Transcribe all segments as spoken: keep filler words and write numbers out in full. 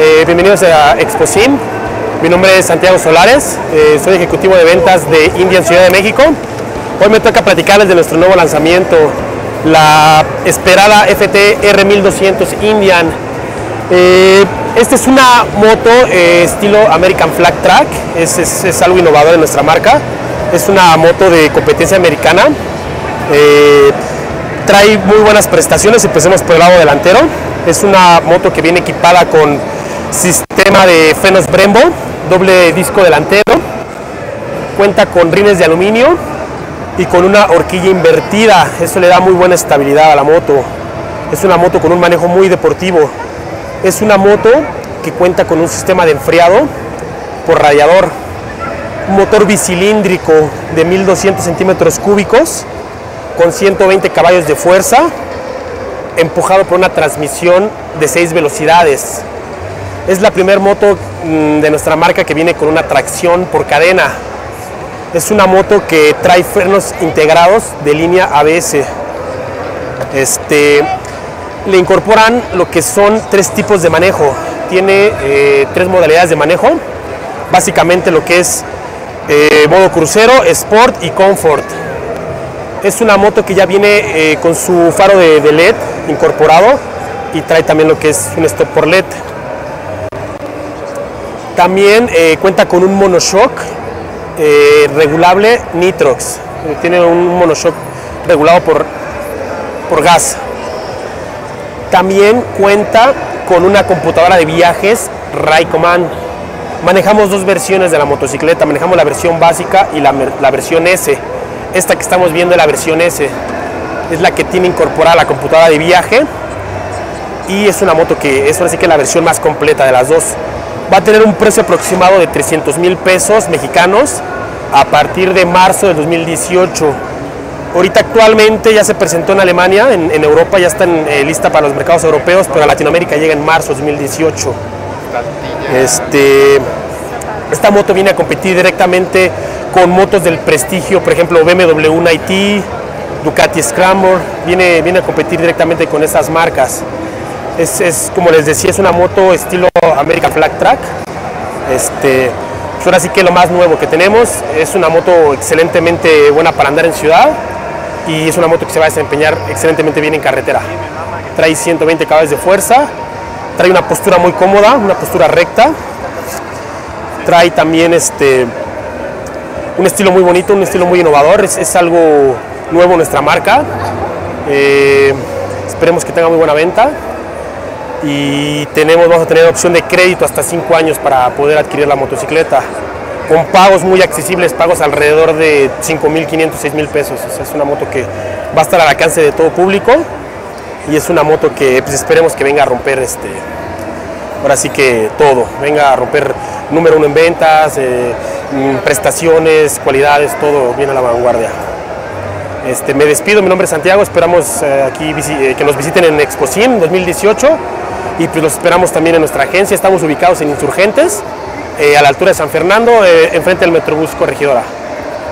Eh, bienvenidos a ExpoCIM. Mi nombre es Santiago Solares, eh, soy ejecutivo de ventas de Indian Ciudad de México. Hoy me toca platicarles de nuestro nuevo lanzamiento, la esperada F T R mil doscientos Indian. Eh, esta es una moto eh, estilo American Flag Track, es, es, es algo innovador en nuestra marca. Es una moto de competencia americana, eh, trae muy buenas prestaciones. Empecemos por el lado delantero. Es una moto que viene equipada con sistema de frenos Brembo, doble disco delantero, cuenta con rines de aluminio y con una horquilla invertida. Eso le da muy buena estabilidad a la moto. Es una moto con un manejo muy deportivo. Es una moto que cuenta con un sistema de enfriado por radiador, un motor bicilíndrico de mil doscientos centímetros cúbicos con ciento veinte caballos de fuerza, empujado por una transmisión de seis velocidades. Es la primer moto de nuestra marca que viene con una tracción por cadena. Es una moto que trae frenos integrados de línea A B S. Este, le incorporan lo que son tres tipos de manejo. Tiene eh, tres modalidades de manejo. Básicamente lo que es eh, modo crucero, sport y comfort. Es una moto que ya viene eh, con su faro de, de L E D incorporado y trae también lo que es un stop por L E D. También eh, cuenta con un monoshock eh, regulable Nitrox. Eh, tiene un monoshock regulado por, por gas. También cuenta con una computadora de viajes Raikoman. Manejamos dos versiones de la motocicleta. Manejamos la versión básica y la, la versión S. Esta que estamos viendo es la versión S. Es la que tiene incorporada la computadora de viaje. Y es una moto que es ahora sí que es la versión más completa de las dos. Va a tener un precio aproximado de trescientos mil pesos mexicanos a partir de marzo de dos mil dieciocho. Ahorita actualmente ya se presentó en Alemania, en, en Europa, ya está en, eh, lista para los mercados europeos, pero a Latinoamérica llega en marzo de dos mil dieciocho. Este, esta moto viene a competir directamente con motos del prestigio, por ejemplo B M W R uno T, Ducati Scramble, viene, viene a competir directamente con estas marcas. Es, es, como les decía, es una moto estilo American Flag Track. Este, pues ahora sí que lo más nuevo que tenemos. Es una moto excelentemente buena para andar en ciudad y es una moto que se va a desempeñar excelentemente bien en carretera. Trae ciento veinte caballos de fuerza, trae una postura muy cómoda, una postura recta. Trae también este, un estilo muy bonito, un estilo muy innovador. Es, es algo nuevo en nuestra marca. Eh, esperemos que tenga muy buena venta. Y tenemos, vamos a tener opción de crédito hasta cinco años para poder adquirir la motocicleta, con pagos muy accesibles, pagos alrededor de cinco mil quinientos, seis mil pesos. O sea, es una moto que va a estar al alcance de todo público y es una moto que pues, esperemos que venga a romper, este, ahora sí que todo, venga a romper número uno en ventas, eh, prestaciones, cualidades, todo bien a la vanguardia. Este, me despido, mi nombre es Santiago, esperamos eh, aquí eh, que nos visiten en ExpoCIM dos mil dieciocho. Y pues los esperamos también en nuestra agencia. Estamos ubicados en Insurgentes, eh, a la altura de San Fernando, eh, enfrente del Metrobús Corregidora.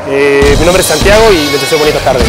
Eh, mi nombre es Santiago y les deseo bonita tarde.